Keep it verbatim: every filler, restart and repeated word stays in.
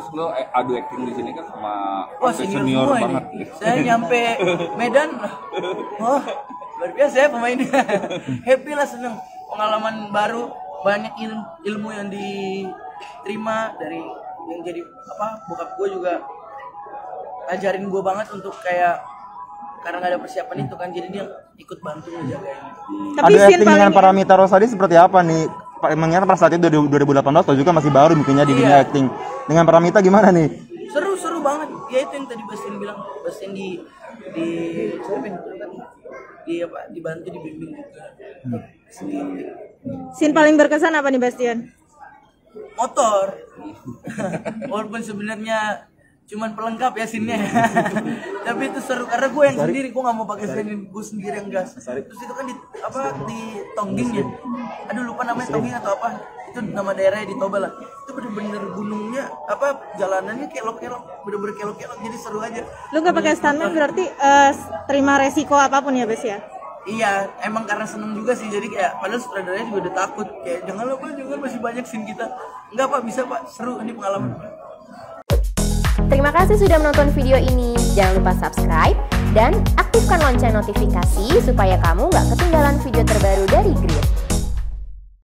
Terus lo adu acting di sini kan sama wah, senior, senior banget. Ini. Saya nyampe Medan, wah luar biasa ya pemainnya. Happy lah, seneng, pengalaman baru, banyak ilmu, ilmu yang diterima dari yang jadi apa bokap gue juga ajarin gue banget untuk kayak karena nggak ada persiapan itu kan, jadi dia ikut bantu ngejagain. Tapi scene dengan Paramitha Rusady seperti apa nih? Mengingat pada saat itu dua ribu delapan belas atau juga masih baru bikinnya di dunia acting. Dengan Paramitha gimana nih? Seru-seru banget. Ya itu yang tadi Bastian bilang, Bastian di di di apa? Dibantu, dibimbing juga. Scene paling berkesan apa nih Bastian? Motor. Walaupun sebenarnya cuman pelengkap ya scene-nya. Tapi itu seru karena gue yang sendiri, gue nggak mau pakai scene gue sendiri yang gas. Terus itu kan di apa di Tongging ya, aduh lupa namanya Tongging atau apa, itu nama daerahnya di Toba lah. Itu bener-bener gunungnya apa jalanannya kelok-kelok, bener-bener kelok-kelok, jadi seru aja. Lu nggak pakai stuntman berarti uh, terima resiko apapun ya Bes ya? Iya, emang karena seneng juga sih, jadi kayak padahal sutradaranya juga udah takut kayak jangan lupa juga masih banyak scene kita. Enggak pak, bisa pak, seru ini pengalaman. Terima kasih sudah menonton video ini. Jangan lupa subscribe dan aktifkan lonceng notifikasi supaya kamu nggak ketinggalan video terbaru dari Grid.